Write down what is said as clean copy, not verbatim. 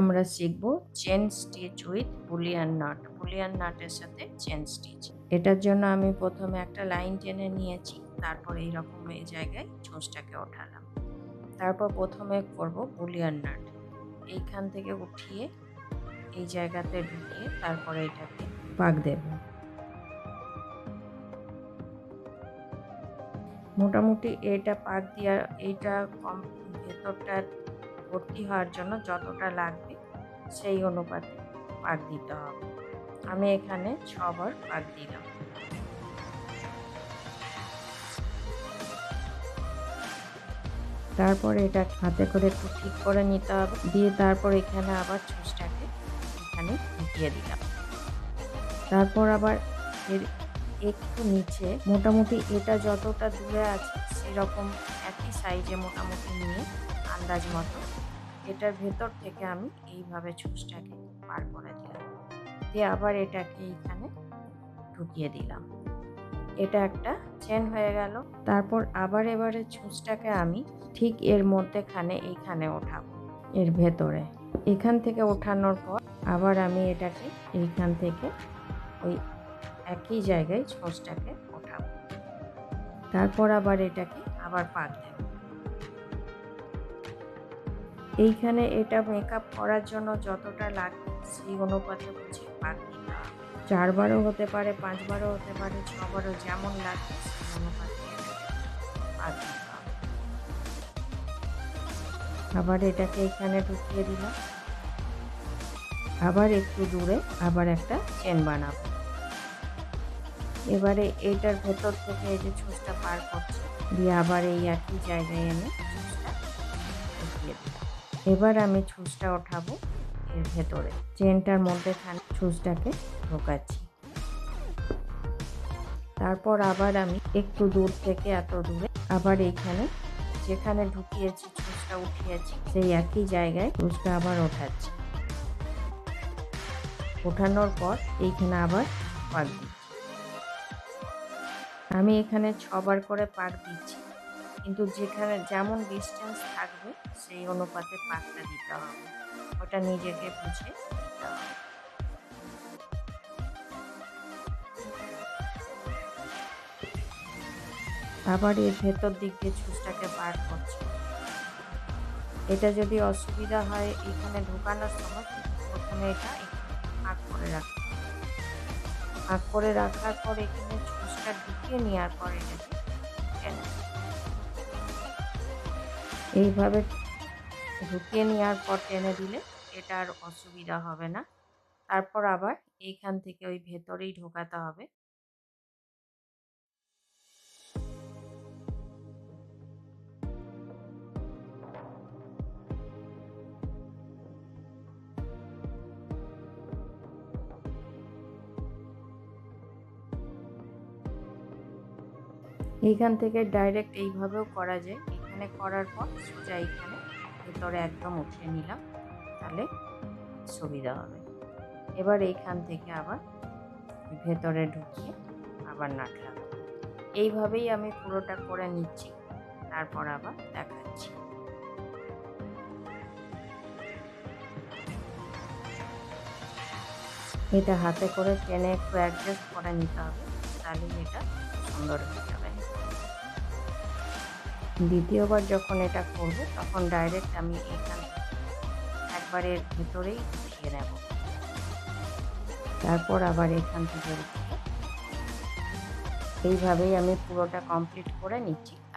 আমরা শিখব chain stitch with bullion knot. Bullion নটের সাথে চেন স্টিচ, এটার জন্য আমি প্রথমে একটা লাইন টেনে নিয়েছি, তারপর এইরকম এই জায়গায় চোঁচটাকে ওঠালাম। তারপর প্রথমে করব বুলিয়ান নট, এইখান থেকে উঠিয়ে এই জায়গাতে ঢুকিয়ে তারপরে এটাকে পাক দেব। মোটামুটি এটা পাক দিয়া এইটা কম ভেতরটা ভর্তি হওয়ার জন্য যতটা লাগবে সেই অনুপাতে পাক দিতে হবে। আমি এখানে 6 বার পাক দিলাম। তারপর এটা হাতে করে একটু ঠিক করে নিতে হবে, দিয়ে তারপর এখানে আবার চুঁচটাকে এখানে ঢুকিয়ে দিলাম। তারপর আবার এর একটু নিচে মোটামুটি এটা যতটা দূরে আছে সেরকম একই সাইজে মোটামুটি নিয়ে আন্দাজ মতো এটার ভেতর থেকে আমি এইভাবে চুঁচটাকে পার করে দিলাম, দিয়ে আবার এটাকে এইখানে ঢুকিয়ে দিলাম। এটা একটা চেন হয়ে গেল। তারপর আবার এবারে চুঁচটাকে আমি ঠিক এর মধ্যেখানে এইখানে ওঠাবো, এর ভেতরে। এখান থেকে ওঠানোর পর আবার আমি এটাকে এইখান থেকে ওই একই জায়গায় চুঁচটাকে ওঠাবো, তারপর আবার এটাকে আবার পাক দেব। এইখানে এটা মেকআপ করার জন্য যতটা লাগবে সেই অনুপাতে বুঝে পাক দিতে হবে। 4 বারও হতে পারে, 5 বারও হতে পারে, 6 বারও, যেমন লাগবে সেই অনুপাতে পাক দিতে হবে। আবার এটাকে এখানে ঢুকিয়ে দিলাম। আবার একটু দূরে আবার একটা চেন বানাবো। এবারে এটার ভেতর থেকে এই যে চুঁচটা পার করছি, দিয়ে আবার এই একই জায়গায় এনে চুঁচটা ঢুকিয়ে দিলাম। এবার আমি চুঁচটা ওঠাবো, এর ভেতরে চেনটার মধ্যে চুঁচটাকে ঢোকাচ্ছি। তারপর আবার আমি একটু দূর থেকে এত দূরে আবার এইখানে যেখানে ঢুকিয়েছি চুঁচটা উঠিয়েছি সেই একই জায়গায় চুঁচটা আবার ওঠাচ্ছি। ওঠানোর পর এইখানে আবার পাক দিচ্ছি। আমি এখানে 6 বার করে পাক দিচ্ছি, কিন্তু যেখানে যেমন ডিস্টেন্স থাকবে সেই অনুপাতে পাকটা দিতে হবে, ওটা নিজেকে বুঝে দিতে হবে। আবার এর ভেতর দিক দিয়ে চুঁচটাকে পার করছি। এটা যদি অসুবিধা হয় এখানে ঢোকানোর সময় প্রথমে এটা ভাগ করে রাখতে হবে। ভাগ করে রাখার পর এখানে চুঁচটা ঢুকিয়ে নেওয়ার পর এটাকে এইভাবে ঢুকিয়ে নেওয়ার পর টেনে দিলে এটা আর অসুবিধা হবে না। তারপর আবার এইখান থেকে ওই ভেতরেই ঢোকাতে হবে। এইখান থেকে ডাইরেক্ট এইভাবেও করা যায়। এখানে করার পর সোজা এইখানে ভেতরে একদম উঠিয়ে নিলাম, তাহলে সুবিধা হবে। এবার এইখান থেকে আবার ভেতরে ঢুকিয়ে আবার নাটলাম। এইভাবেই আমি পুরোটা করে নিচ্ছি, তারপর আবার দেখাচ্ছি। এটা হাতে করে টেনে একটু অ্যাডজাস্ট করে নিতে হবে, তাহলে এটা সুন্দর হয়ে যাবে। দ্বিতীয়বার যখন এটা করব তখন ডাইরেক্ট আমি এখান একবারের ভেতরেই উঠিয়ে নেব, তারপর আবার এখান থেকে উঠিয়ে এইভাবেই আমি পুরোটা কমপ্লিট করে নিচ্ছি।